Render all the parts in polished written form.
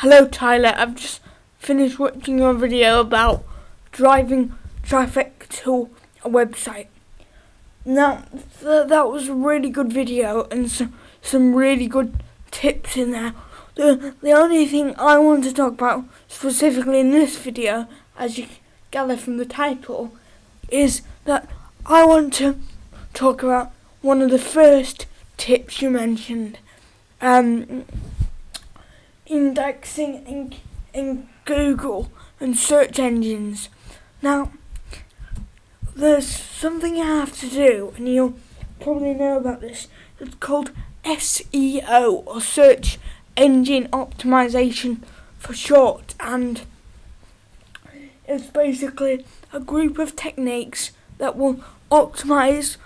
Hello Tyler, I've just finished watching your video about driving traffic to a website. Now, that was a really good video and some really good tips in there. The only thing I want to talk about specifically in this video, as you gather from the title, is that I want to talk about one of the first tips you mentioned. Indexing in Google and search engines. Now, there's something you have to do, and you'll probably know about this. It's called SEO, or search engine optimization for short, and it's basically a group of techniques that will optimize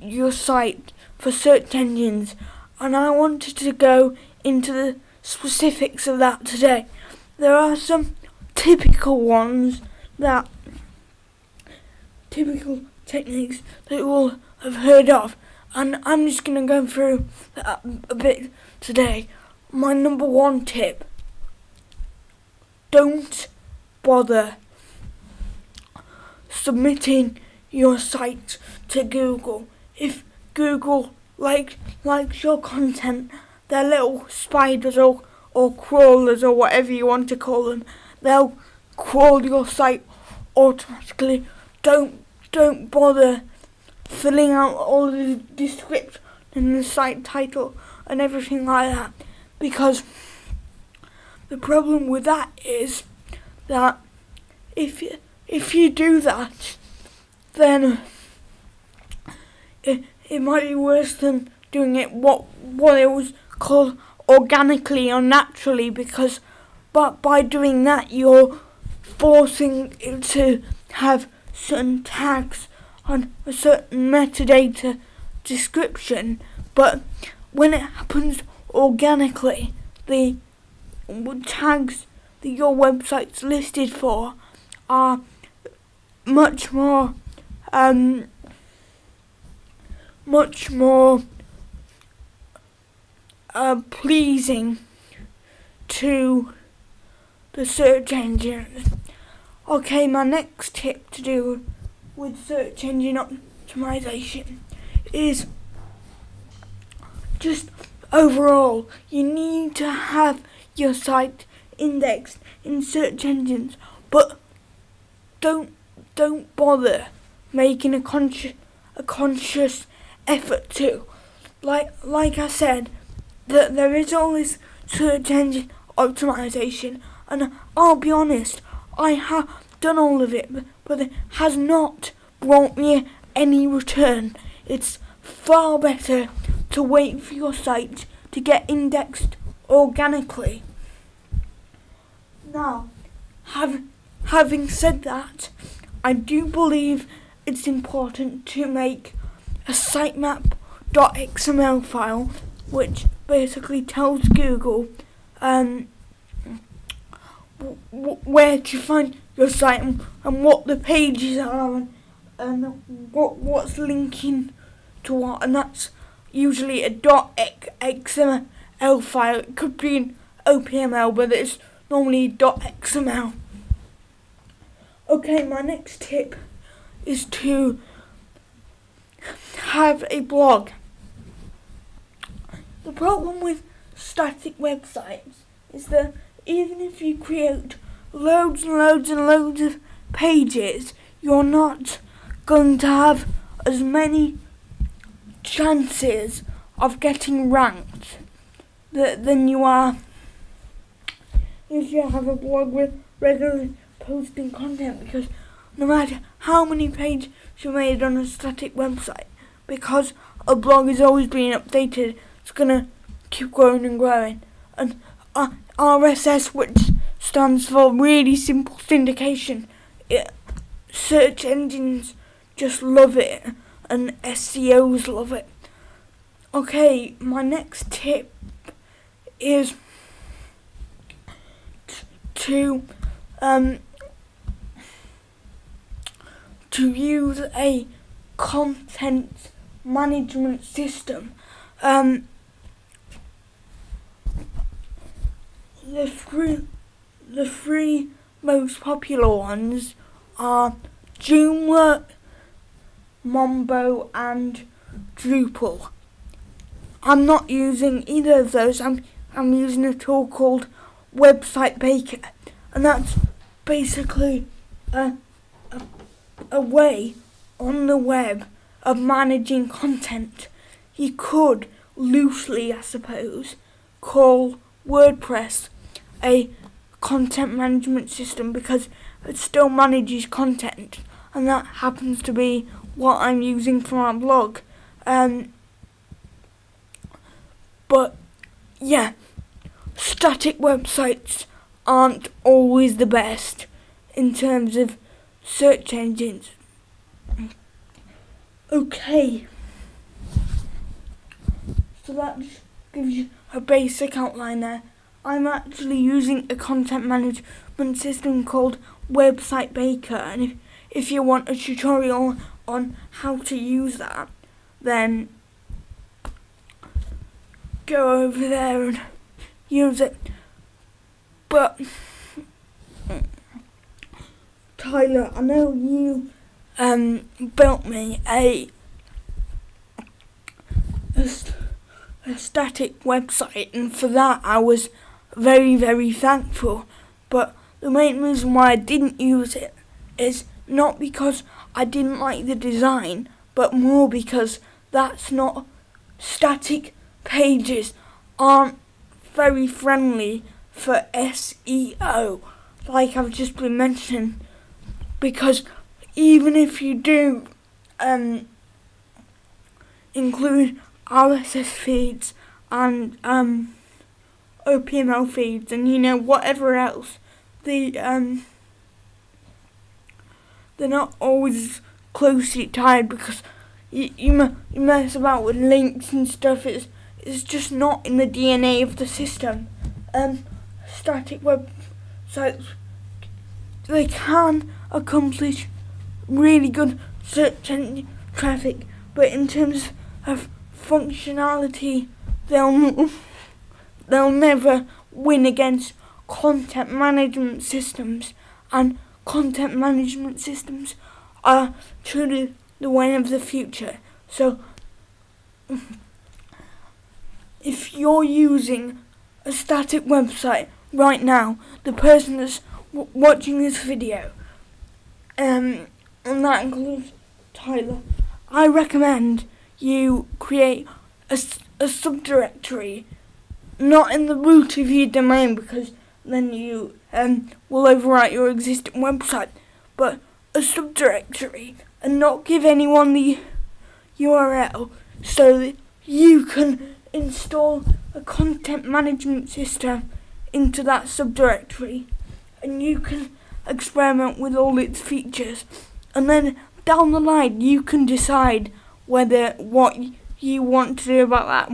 your site for search engines, and I wanted to go into the specifics of that today. There are some typical ones, that typical techniques that you all have heard of, and I'm just going to go through that a bit today. My number one tip: don't bother submitting your site to Google. If Google likes your content, their little spiders or crawlers or whatever you want to call them, they'll crawl your site automatically. Don't bother filling out all the description and the site title and everything like that, because the problem with that is that if you do that, then it might be worse than doing it what it was called organically or naturally, because by doing that you're forcing it to have certain tags and a certain metadata description. But when it happens organically, the tags that your website's listed for are much more pleasing to the search engine. Okay, my next tip to do with search engine optimization is just overall, you need to have your site indexed in search engines, but don't bother making a conscious effort to. Like I said, that there is all this search engine optimization, and I'll be honest, I have done all of it, but it has not brought me any return. It's far better to wait for your site to get indexed organically. Now, having said that, I do believe it's important to make a sitemap.xml file, which basically tells Google where to find your site and what the pages are and what's linking to what, and that's usually a .xml file. It could be an OPML, but it's normally .xml. Okay, my next tip is to have a blog. The problem with static websites is that even if you create loads and loads and loads of pages, you're not going to have as many chances of getting ranked than you are if you have a blog with regularly posting content, because no matter how many pages you made on a static website, because a blog is always being updated, it's gonna keep growing and growing. And RSS, which stands for really simple syndication, search engines just love it, and SEOs love it. Okay, my next tip is to use a content management system. the three most popular ones are Joomla, Mambo and Drupal. I'm not using either of those. I'm using a tool called Website Baker, and that's basically a way on the web of managing content. You could loosely, I suppose, call WordPress a content management system because it still manages content, and that happens to be what I'm using for my blog. But yeah, static websites aren't always the best in terms of search engines. Okay, so that just gives you a basic outline there. I'm actually using a content management system called Website Baker, and if you want a tutorial on how to use that, then go over there and use it. But Tyler, I know you built me a static website, and for that I was very, very thankful, but the main reason why I didn't use it is not because I didn't like the design, but more because that's not static. Pages aren't very friendly for SEO, like I've just been mentioning, because even if you do include RSS feeds and OPML feeds and, you know, whatever else, they're not always closely tied, because you mess about with links and stuff. It's just not in the DNA of the system. Static websites, they can accomplish really good search engine traffic, but in terms of functionality, they'll never win against content management systems, and content management systems are truly the way of the future. So if you're using a static website right now, the person that's watching this video, and that includes Tyler, I recommend you create a subdirectory, not in the root of your domain, because then you will overwrite your existing website, but a subdirectory, and not give anyone the URL, so that you can install a content management system into that subdirectory, and you can experiment with all its features, and then down the line you can decide whether what you want to do about that,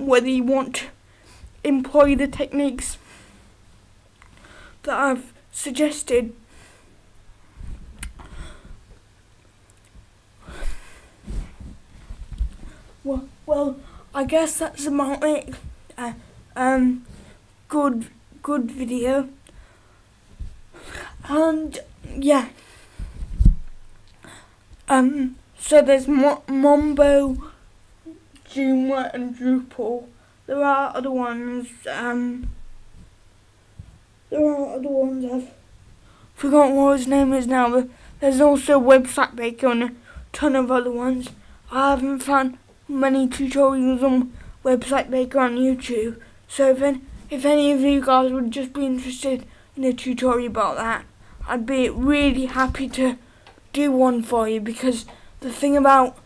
whether you want to employ the techniques that I've suggested. Well, I guess that's about it. Good video. And yeah. So there's Mambo, Joomla, and Drupal. There are other ones. There are other ones. I've forgotten what his name is now. But there's also Website Baker and a ton of other ones. I haven't found many tutorials on Website Baker on YouTube, so if any of you guys would just be interested in a tutorial about that, I'd be really happy to do one for you, because the thing about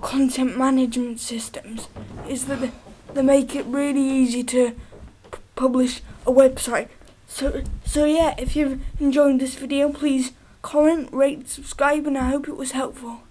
content management systems is that they make it really easy to publish a website. So yeah, if you've enjoyed this video, please comment, rate, subscribe, and I hope it was helpful.